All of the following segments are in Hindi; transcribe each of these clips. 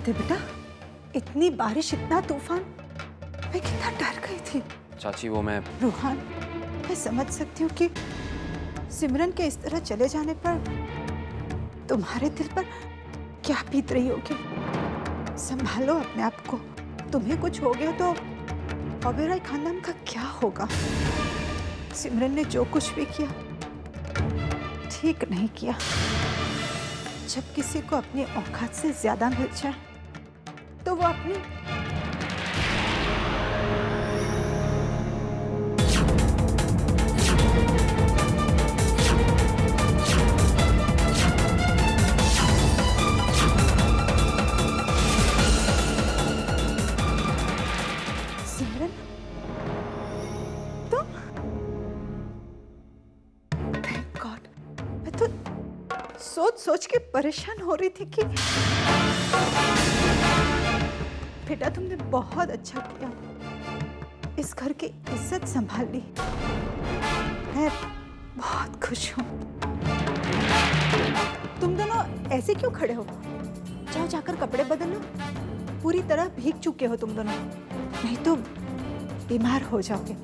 कर दे बेटा। इतनी बारिश, इतना तूफान, मैं कितना डर गई थी। चाची वो मैं रूहान, मैं समझ सकती हूँ कि सिमरन के इस तरह चले जाने पर तुम्हारे दिल पर क्या बीत रही होगी। संभालो अपने आप को, तुम्हें कुछ हो गया तो ओबेरॉय खानदान का क्या होगा। सिमरन ने जो कुछ भी किया ठीक नहीं किया। जब किसी को अपनी औकात से ज्यादा मिल जाए तो वो अपनी सोच के परेशान हो रही थी कि बेटा तुमने बहुत अच्छा किया, इस घर की इज्जत संभाल ली। मैं बहुत खुश हूँ। तुम दोनों ऐसे क्यों खड़े हो? जाओ जाकर कपड़े बदल लो, पूरी तरह भीग चुके हो तुम दोनों, नहीं तो बीमार हो जाओगे।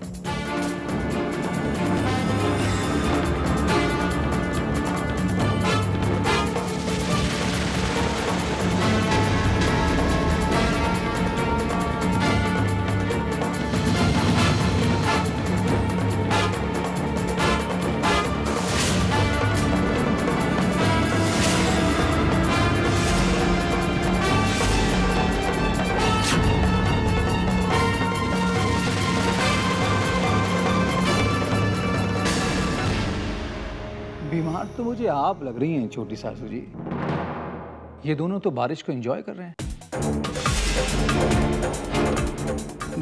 बीमार तो मुझे आप लग रही हैं छोटी सासू जी। ये दोनों तो बारिश को एंजॉय कर रहे हैं।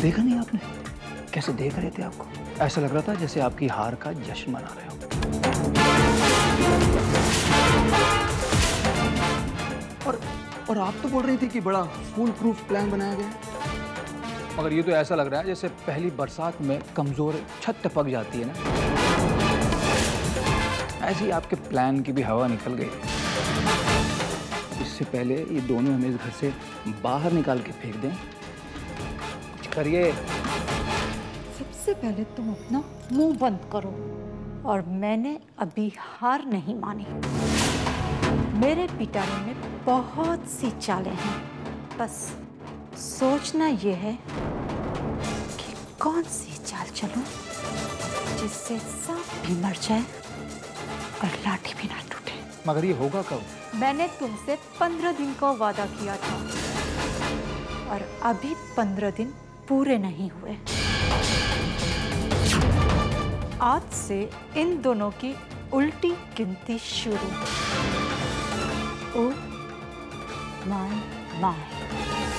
देखा नहीं आपने कैसे देख रहे थे? आपको ऐसा लग रहा था जैसे आपकी हार का जश्न मना रहे हो। और आप तो बोल रही थी कि बड़ा फूल प्रूफ प्लान बनाया गया, मगर ये तो ऐसा लग रहा है जैसे पहली बरसात में कमजोर छत टपक जाती है ना, ऐसे ही आपके प्लान की भी हवा निकल गई। इससे पहले ये दोनों हमें इस घर से बाहर निकाल के फेंक दें, कुछ करिए। सबसे पहले तुम अपना मुंह बंद करो। और मैंने अभी हार नहीं मानी। मेरे पिटारे में बहुत सी चालें हैं, बस सोचना यह है कि कौन सी चाल चलूं जिससे सब भी मर जाए और लाठी भी ना टूटे। मगर ये होगा कब? मैंने तुमसे 15 दिन का वादा किया था और अभी 15 दिन पूरे नहीं हुए। आज से इन दोनों की उल्टी गिनती शुरू। Oh my my.